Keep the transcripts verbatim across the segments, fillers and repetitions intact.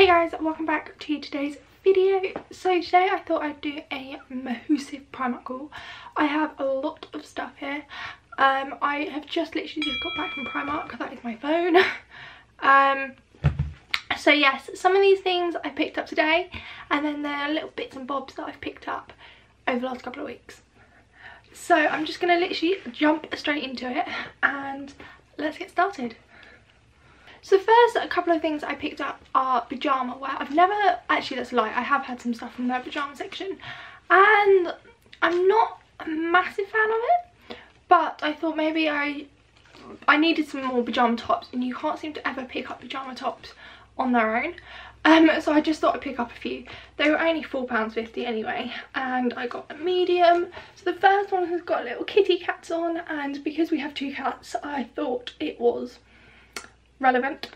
Hey guys, welcome back to today's video. So today I thought I'd do a massive Primark haul. I have a lot of stuff here. Um, I have just literally just got back from Primark. That is my phone. um, so yes, some of these things I picked up today, and then there are little bits and bobs that I've picked up over the last couple of weeks. So I'm just going to literally jump straight into it and let's get started. So first, a couple of things I picked up are pyjama wear. I've never, actually that's a lie, I have had some stuff from their pyjama section. And I'm not a massive fan of it, but I thought maybe I I needed some more pyjama tops, and you can't seem to ever pick up pyjama tops on their own. Um, so I just thought I'd pick up a few. They were only four pounds fifty anyway, and I got a medium. So the first one has got little kitty cats on, and because we have two cats, I thought it was relevant.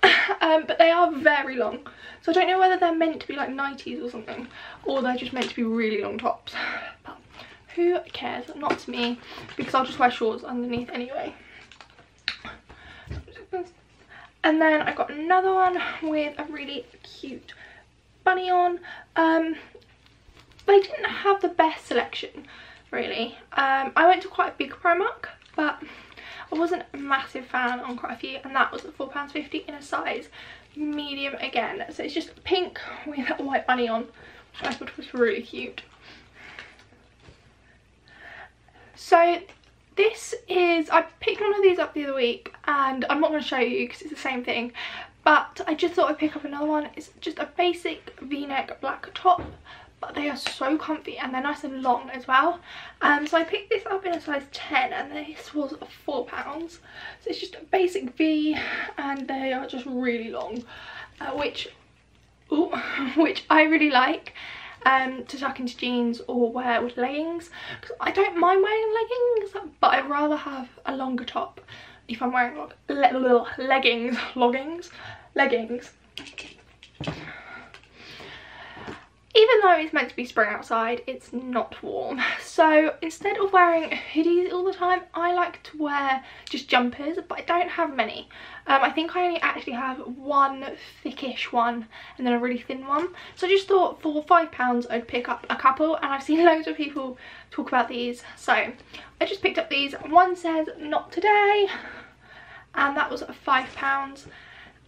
um, but they are very long, so I don't know whether they're meant to be like nighties or something, or they're just meant to be really long tops, but who cares? Not to me, because I'll just wear shorts underneath anyway. And then I got another one with a really cute bunny on. Um, they didn't have the best selection really. um, I went to quite a big Primark, but I wasn't a massive fan on quite a few, and that was at four pounds fifty in a size medium again. So it's just pink with a white bunny on, which I thought was really cute. So this is, I picked one of these up the other week, and I'm not going to show you because it's the same thing, but I just thought I'd pick up another one. It's just a basic v-neck black top, but they are so comfy and they're nice and long as well. Um, so I picked this up in a size ten, and this was four pounds. So it's just a basic V, and they are just really long, uh, which ooh, which I really like um, to tuck into jeans or wear with leggings, because I don't mind wearing leggings, but I'd rather have a longer top if I'm wearing le le leggings, loggings, leggings. Even though it's meant to be spring outside, it's not warm. So instead of wearing hoodies all the time, I like to wear just jumpers, but I don't have many. Um, I think I only actually have one thickish one and then a really thin one. So I just thought for five pounds I'd pick up a couple, and I've seen loads of people talk about these. So I just picked up these. One says not today, and that was five pounds.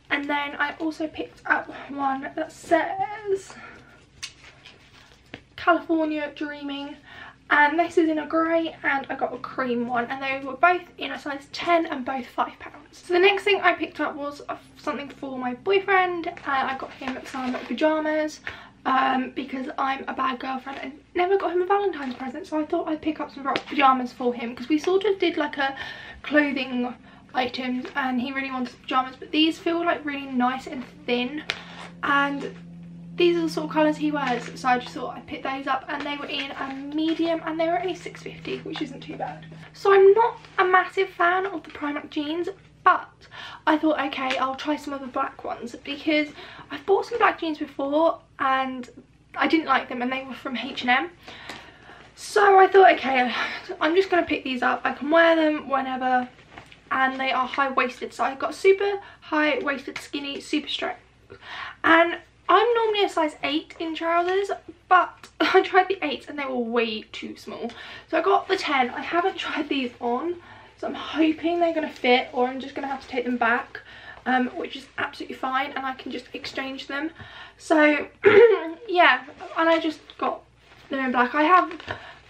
And then I also picked up one that says California Dreaming, and this is in a grey, and I got a cream one, and they were both in a size ten and both five pounds. So the next thing I picked up was something for my boyfriend, and I got him some pyjamas um, because I'm a bad girlfriend and never got him a Valentine's present, so I thought I'd pick up some pyjamas for him, because we sort of did like a clothing items and he really wanted pyjamas, but these feel like really nice and thin, and these are the sort of colours he wears, so I just thought I'd pick those up, and they were in a medium, and they were only six pounds fifty, which isn't too bad. So I'm not a massive fan of the Primark jeans, but I thought, okay, I'll try some of the black ones, because I've bought some black jeans before and I didn't like them, and they were from H and M. So I thought, okay, I'm just going to pick these up. I can wear them whenever, and they are high-waisted. So I've got super high-waisted, skinny, super straight, and I'm normally a size eight in trousers, but I tried the eights and they were way too small. So I got the ten. I haven't tried these on, so I'm hoping they're going to fit, or I'm just going to have to take them back, um, which is absolutely fine, and I can just exchange them. So yeah, and I just got them in black. I have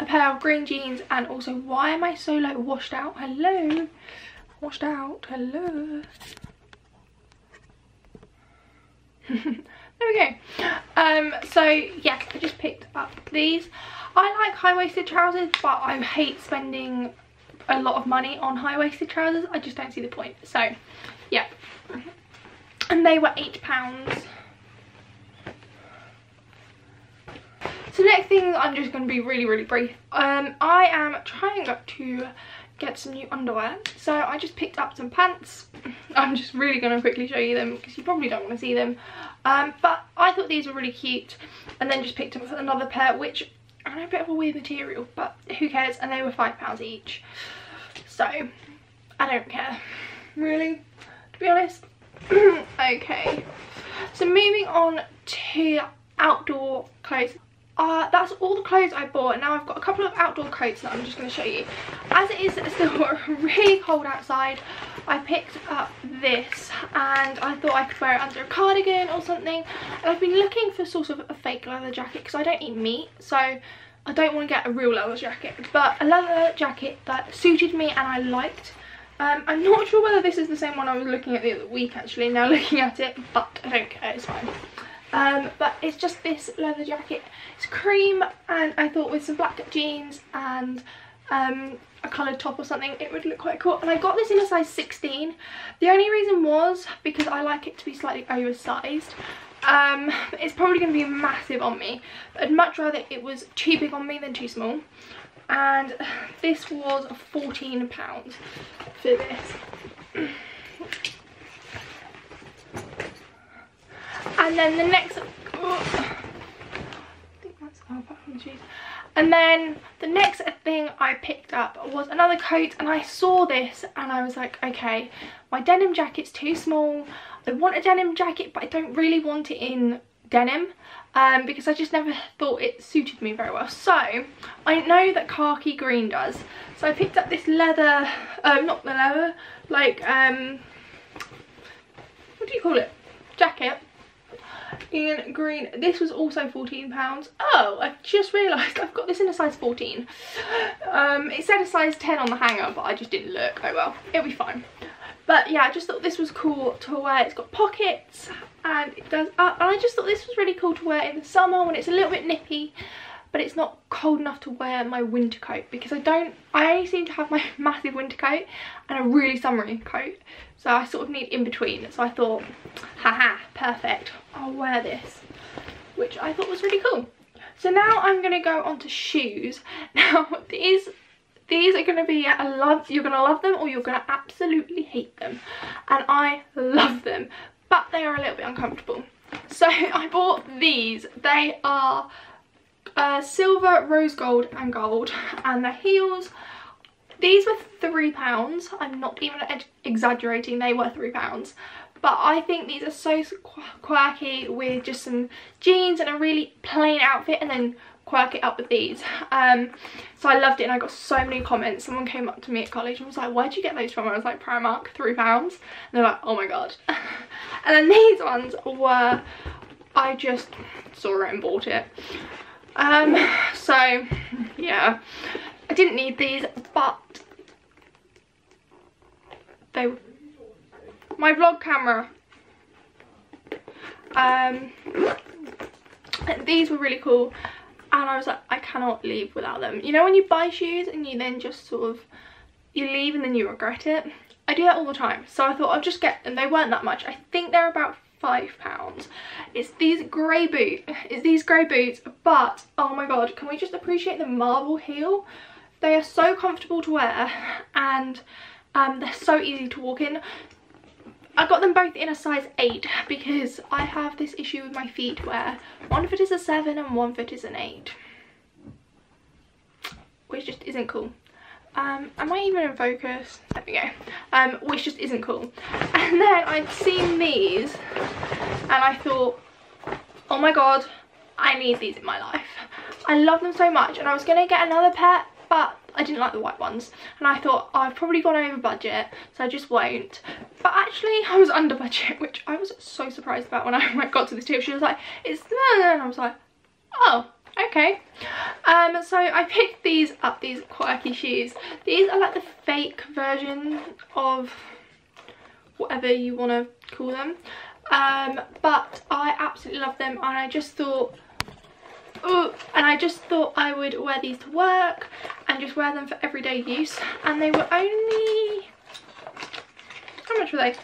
a pair of green jeans, and also, why am I so like washed out? Hello? Washed out. Hello? There we go. Um, so yes, I just picked up these. I like high-waisted trousers, but I hate spending a lot of money on high-waisted trousers. I just don't see the point. So yeah, and they were eight pounds. So next thing, I'm just going to be really really brief. Um, I am trying to get some new underwear, so I just picked up some pants. I'm just really going to quickly show you them because you probably don't want to see them, um, but I thought these were really cute, and then just picked up another pair, which are a bit of a weird material, but who cares, and they were five pounds each, so I don't care really, to be honest. Okay, So moving on to outdoor clothes. Uh, that's all the clothes I bought. Now I've got a couple of outdoor coats that I'm just going to show you. As it is still really cold outside, I picked up this and I thought I could wear it under a cardigan or something. And I've been looking for sort of a fake leather jacket because I don't eat meat, so I don't want to get a real leather jacket, but a leather jacket that suited me and I liked. Um, I'm not sure whether this is the same one I was looking at the other week actually, now looking at it, but I don't care, it's fine. Um, but it's just this leather jacket. It's cream, and I thought with some black jeans and um, a coloured top or something it would look quite cool. And I got this in a size sixteen. The only reason was because I like it to be slightly oversized. Um, it's probably going to be massive on me, but I'd much rather it was too big on me than too small. And this was fourteen pounds for this. And then the next, oh, I think that's oh, jeez. And then the next thing I picked up was another coat, and I saw this and I was like, okay, my denim jacket's too small. I want a denim jacket, but I don't really want it in denim um, because I just never thought it suited me very well. So I know that khaki green does. So I picked up this leather, um, not the leather, like um, what do you call it? Jacket. In green. This was also fourteen pounds. Oh, I just realised I've got this in a size fourteen. Um, it said a size ten on the hanger, but I just didn't look. Oh well, it'll be fine. But yeah, I just thought this was cool to wear. It's got pockets and it does up. And I just thought this was really cool to wear in the summer when it's a little bit nippy, but it's not cold enough to wear my winter coat, because I don't, I only seem to have my massive winter coat and a really summery coat. So I sort of need in between. So I thought, haha, perfect. I'll wear this, which I thought was really cool. So now I'm going to go on to shoes. Now these, these are going to be, a love, you're going to love them or you're going to absolutely hate them. And I love them, but they are a little bit uncomfortable. So I bought these. They are uh, silver, rose gold and gold. And the heels, these were three pounds. I'm not even exaggerating, they were three pounds. But I think these are so quirky with just some jeans and a really plain outfit, and then quirk it up with these. Um, so I loved it, and I got so many comments. Someone came up to me at college and was like, where'd you get those from? I was like, Primark, three pounds. And they're like, oh my God. And then these ones were, I just saw it and bought it. Um, so yeah, I didn't need these, but they were my vlog camera. Um, these were really cool, and I was like, I cannot leave without them. You know when you buy shoes and you then just sort of, you leave and then you regret it? I do that all the time. So I thought I'll just get them. They weren't that much. I think they're about five pounds. It's these grey boot, it's these grey boots, but oh my God, can we just appreciate the marble heel? They are so comfortable to wear, and um, they're so easy to walk in. I got them both in a size eight because I have this issue with my feet where one foot is a seven and one foot is an eight, which just isn't cool. Um, am I even in focus? There we go. Um, which just isn't cool. And then I'd seen these and I thought, oh my God, I need these in my life. I love them so much, and I was going to get another pair, but I didn't like the white ones, and I thought, oh, I've probably gone over budget, so I just won't. But actually I was under budget, which I was so surprised about when I got to the table. She was like, it's there, and I was like, oh, okay. Um, so I picked these up, these quirky shoes. These are like the fake version of whatever you want to call them. Um, but I absolutely love them, and I just thought, oh, and I just thought I would wear these to work and just wear them for everyday use. And they were only, how much were they?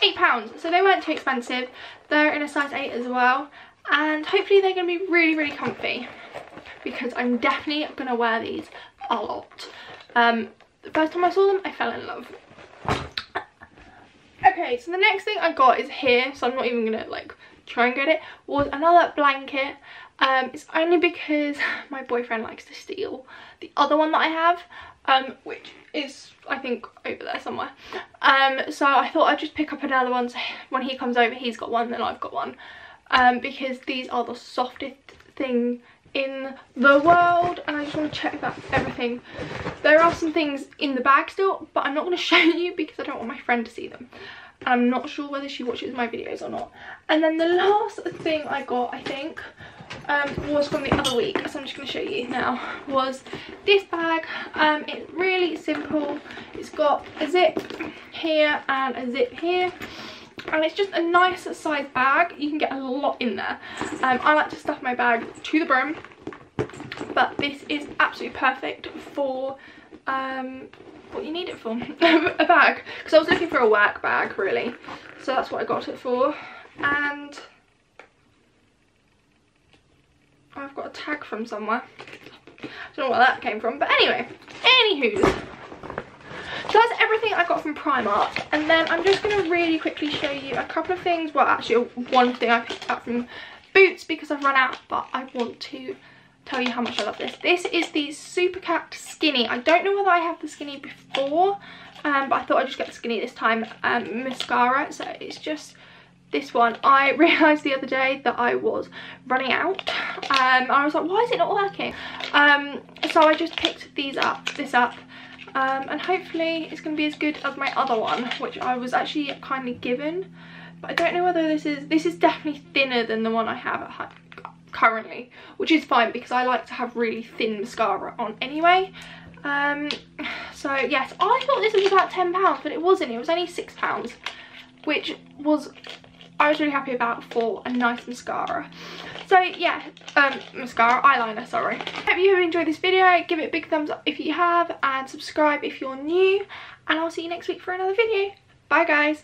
eight pounds. So they weren't too expensive. They're in a size eight as well. And hopefully they're going to be really, really comfy, because I'm definitely going to wear these a lot. Um, the first time I saw them, I fell in love. Okay, so the next thing I got is here, so I'm not even going to like try and get it, was another blanket. Um, it's only because my boyfriend likes to steal the other one that I have. um, which is I think over there somewhere. Um, so I thought I'd just pick up another one, so when he comes over he's got one, then I've got one, um, because these are the softest thing in the world, and I just want to check that everything. There are some things in the bag still, but I'm not going to show you because I don't want my friend to see them. And I'm not sure whether she watches my videos or not. And then the last thing I got, I think, um, was from the other week, so I'm just going to show you now, was this bag. Um, it's really simple. It's got a zip here and a zip here. And it's just a nice size bag. You can get a lot in there. Um, I like to stuff my bag to the brim, but this is absolutely perfect for um, what you need it for, a bag. Because I was looking for a work bag, really. So that's what I got it for. And I've got a tag from somewhere. I don't know where that came from, but anyway, anywho's. So that's everything I got from Primark, and then I'm just going to really quickly show you a couple of things. Well, actually one thing I picked up from Boots because I've run out, but I want to tell you how much I love this. This is the Supercat Skinny. I don't know whether I have the Skinny before, um, but I thought I'd just get the Skinny this time. Um, mascara, so it's just this one. I realised the other day that I was running out. Um, I was like, why is it not working? Um, so I just picked these up, this up. Um, and hopefully it's going to be as good as my other one, which I was actually kindly given. But I don't know whether this is... This is definitely thinner than the one I have at home currently, which is fine because I like to have really thin mascara on anyway. Um, so, yes, I thought this was about ten pounds, but it wasn't. It was only six pounds, which was... I was really happy about for a nice mascara. So yeah, um, mascara, eyeliner, sorry. Hope you have enjoyed this video. Give it a big thumbs up if you have, and subscribe if you're new. And I'll see you next week for another video. Bye guys.